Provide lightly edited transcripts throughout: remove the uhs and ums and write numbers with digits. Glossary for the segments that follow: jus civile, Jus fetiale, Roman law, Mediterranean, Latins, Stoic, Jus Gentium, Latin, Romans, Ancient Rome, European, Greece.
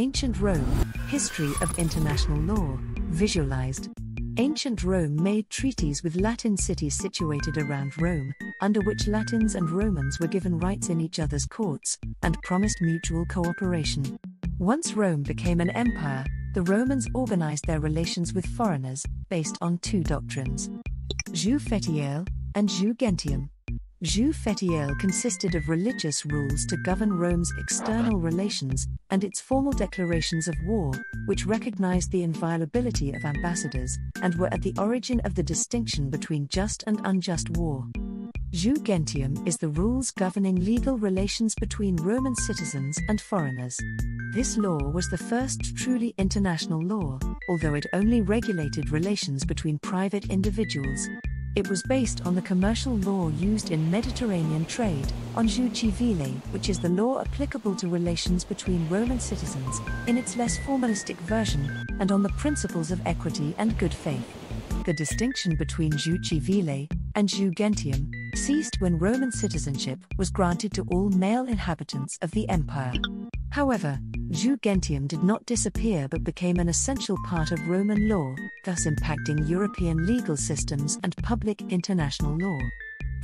Ancient Rome, History of International Law, Visualized. Ancient Rome made treaties with Latin cities situated around Rome, under which Latins and Romans were given rights in each other's courts, and promised mutual cooperation. Once Rome became an empire, the Romans organized their relations with foreigners, based on two doctrines: jus fetiale and jus gentium. Jus fetiale consisted of religious rules to govern Rome's external relations, and its formal declarations of war, which recognized the inviolability of ambassadors, and were at the origin of the distinction between just and unjust war. Jus gentium is the rules governing legal relations between Roman citizens and foreigners. This law was the first truly international law, although it only regulated relations between private individuals. It was based on the commercial law used in Mediterranean trade, on jus civile, which is the law applicable to relations between Roman citizens, in its less formalistic version, and on the principles of equity and good faith. The distinction between jus civile and jus gentium ceased when Roman citizenship was granted to all male inhabitants of the empire. However, jus gentium did not disappear but became an essential part of Roman law, thus impacting European legal systems and public international law.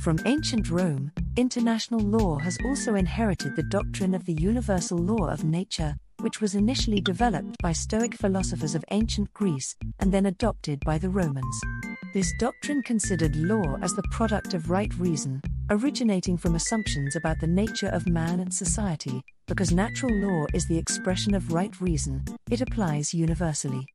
From ancient Rome, international law has also inherited the doctrine of the universal law of nature, which was initially developed by Stoic philosophers of ancient Greece, and then adopted by the Romans. This doctrine considered law as the product of right reason, originating from assumptions about the nature of man and society. Because natural law is the expression of right reason, it applies universally.